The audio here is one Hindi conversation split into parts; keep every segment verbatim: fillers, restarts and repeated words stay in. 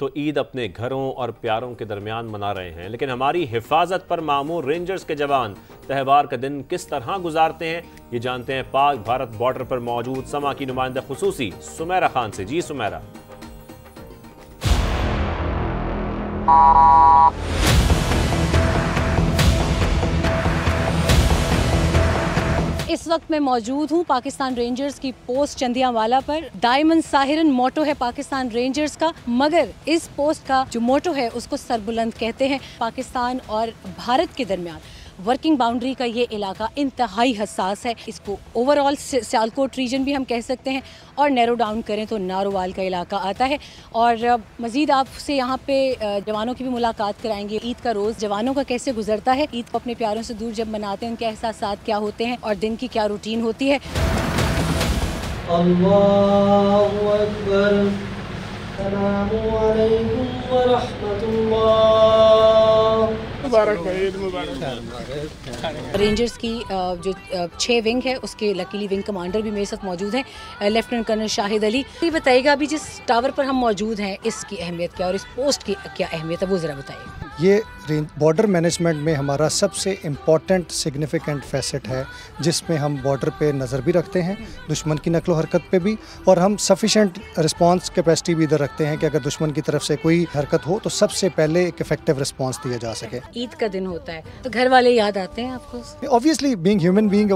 तो ईद अपने घरों और प्यारों के दरमियान मना रहे हैं, लेकिन हमारी हिफाजत पर मामूर रेंजर्स के जवान त्यौहार का दिन किस तरह गुजारते हैं, ये जानते हैं पाक भारत बॉर्डर पर मौजूद समा की नुमाइंदा खुसूसी सुमैरा खान से। जी सुमैरा, इस वक्त मैं मौजूद हूँ पाकिस्तान रेंजर्स की पोस्ट चंदियावाला पर। डायमंड साहिरन मोटो है पाकिस्तान रेंजर्स का, मगर इस पोस्ट का जो मोटो है उसको सरबुलंद कहते हैं। पाकिस्तान और भारत के दरमियान वर्किंग बाउंड्री का ये इलाका इंतहाई हसास है। इसको ओवरऑल सियालकोट रीजन भी हम कह सकते हैं, और नैरो डाउन करें तो नारोवाल का इलाका आता है। और मज़ीद आपसे यहाँ पे जवानों की भी मुलाकात कराएंगे। ईद का रोज़ जवानों का कैसे गुजरता है, ईद को अपने प्यारों से दूर जब मनाते हैं उनके एहसासात क्या होते हैं और दिन की क्या रूटीन होती है। अल्लाहु अकबर, सलामु अलैकुम व रहमतुल्लाह। रेंजर्स की जो छः विंग है उसके लकीली विंग कमांडर भी मेरे साथ मौजूद हैं, लेफ्टिनेंट कर्नल शाहिद अली। ये बताइएगा अभी जिस टावर पर हम मौजूद हैं इसकी अहमियत क्या और इस पोस्ट की क्या अहमियत है, वो ज़रा बताइए। ये बॉर्डर मैनेजमेंट में हमारा सबसे इम्पॉर्टेंट सिग्निफिकेंट फैसेट है, जिसमें हम बॉर्डर पे नज़र भी रखते हैं, दुश्मन की नकलो हरकत पे भी, और हम सफिशेंट रिस्पॉन्स कैपेसिटी भी इधर रखते हैं कि अगर दुश्मन की तरफ से कोई हरकत हो तो सबसे पहले एक इफेक्टिव रिस्पॉन्स दिया जा सके। ईद का दिन होता है तो घर वाले याद आते हैं आपको? ऑब्वियसली बीइंग ह्यूमन बीइंग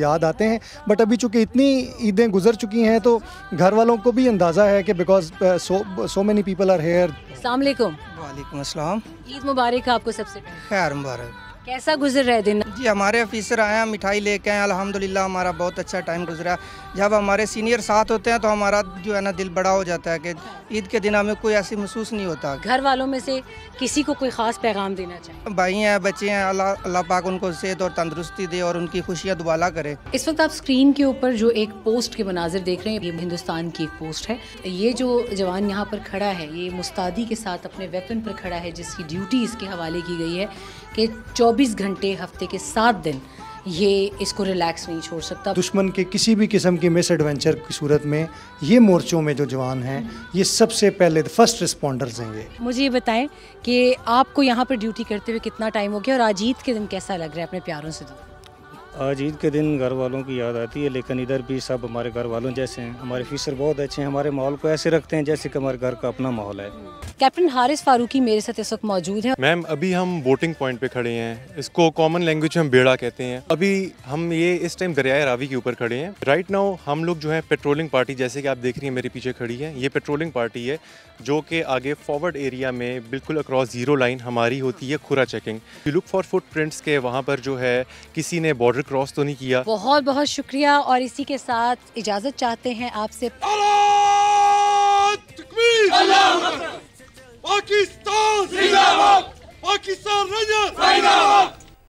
याद आते हैं, बट अभी चूँकि इतनी ईदें गुजर चुकी हैं तो घर वालों को भी अंदाज़ा है कि because so so many people are here. अस्सलाम वालेकुम। वालेकुम अस्सलाम। ईद मुबारक आपको सबसे पहले। खैर मुबारक। कैसा गुजर रहा है दिन? जी हमारे ऑफिसर आए हैं, मिठाई लेके आए, अल्हम्दुलिल्लाह हमारा बहुत अच्छा टाइम गुजरा। जब हमारे सीनियर साथ होते हैं तो हमारा जो है ना दिल बड़ा हो जाता है कि ईद के दिन हमें कोई ऐसी महसूस नहीं होता। घर वालों में से किसी को कोई ख़ास पैगाम देना चाहिए? भाई हैं, बच्चे हैं, अल्लाह अल्लाह पाक उनको सेहत और तंदरुस्ती दे और उनकी खुशियाँ दुबाला करे। इस वक्त आप स्क्रीन के ऊपर जो एक पोस्ट के मनाजिर देख रहे हैं, ये हिंदुस्तान की एक पोस्ट है। ये जो जवान यहाँ पर खड़ा है ये मुस्तादी के साथ अपने वेपन पर खड़ा है, जिसकी ड्यूटी इसके हवाले की गई है कि चौबीस घंटे हफ्ते के सात दिन ये इसको रिलैक्स नहीं छोड़ सकता। दुश्मन के किसी भी किस्म के मिस एडवेंचर की सूरत में ये मोर्चों में जो जवान हैं ये सबसे पहले फर्स्ट रिस्पॉन्डर्स हैं। ये मुझे ये बताएं कि आपको यहाँ पर ड्यूटी करते हुए कितना टाइम हो गया, और आज ईद के दिन कैसा लग रहा है अपने प्यारों से दूर? आज ईद के दिन घर वालों की याद आती है, लेकिन इधर भी सब हमारे घर वालों जैसे हैं। हमारे ऑफिसर बहुत अच्छे हैं, हमारे माहौल को ऐसे रखते हैं जैसे कि हमारे घर का अपना माहौल है। कैप्टन हारिस फारूकी मेरे साथ इस वक्त मौजूद है। मैम अभी हम वोटिंग पॉइंट पे खड़े हैं, इसको कॉमन लैंग्वेज में हम बेड़ा कहते हैं। अभी हम ये इस टाइम दरियाए रावी के ऊपर खड़े हैं। राइट नाउ हम लोग जो है पेट्रोलिंग पार्टी, जैसे कि आप देख रही हैं मेरे पीछे खड़ी है, ये पेट्रोलिंग पार्टी है जो कि आगे फॉरवर्ड एरिया में बिल्कुल अक्रॉस जीरो लाइन हमारी होती है खुरा checking. You look for footprints के वहाँ पर जो है किसी ने बॉर्डर क्रॉस तो नहीं किया। बहुत बहुत शुक्रिया, और इसी के साथ इजाज़त चाहते हैं आपसे। पाकिस्तान जिंदाबाद, पाकिस्तान रंजन जिंदाबाद।